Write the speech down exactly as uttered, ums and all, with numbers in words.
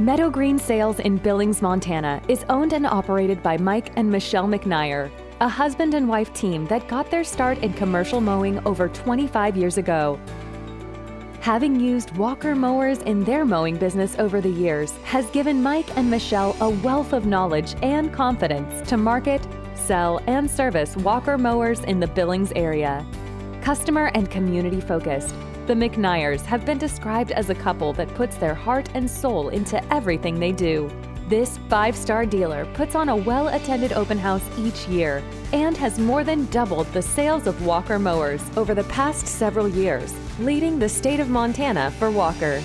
Meadow Green Sales in Billings, Montana is owned and operated by Mike and Michelle McNair, a husband and wife team that got their start in commercial mowing over twenty-five years ago. Having used Walker Mowers in their mowing business over the years has given Mike and Michelle a wealth of knowledge and confidence to market, sell, and service Walker Mowers in the Billings area. Customer and community focused, the McNairs have been described as a couple that puts their heart and soul into everything they do. This five-star dealer puts on a well-attended open house each year and has more than doubled the sales of Walker Mowers over the past several years, leading the state of Montana for Walker.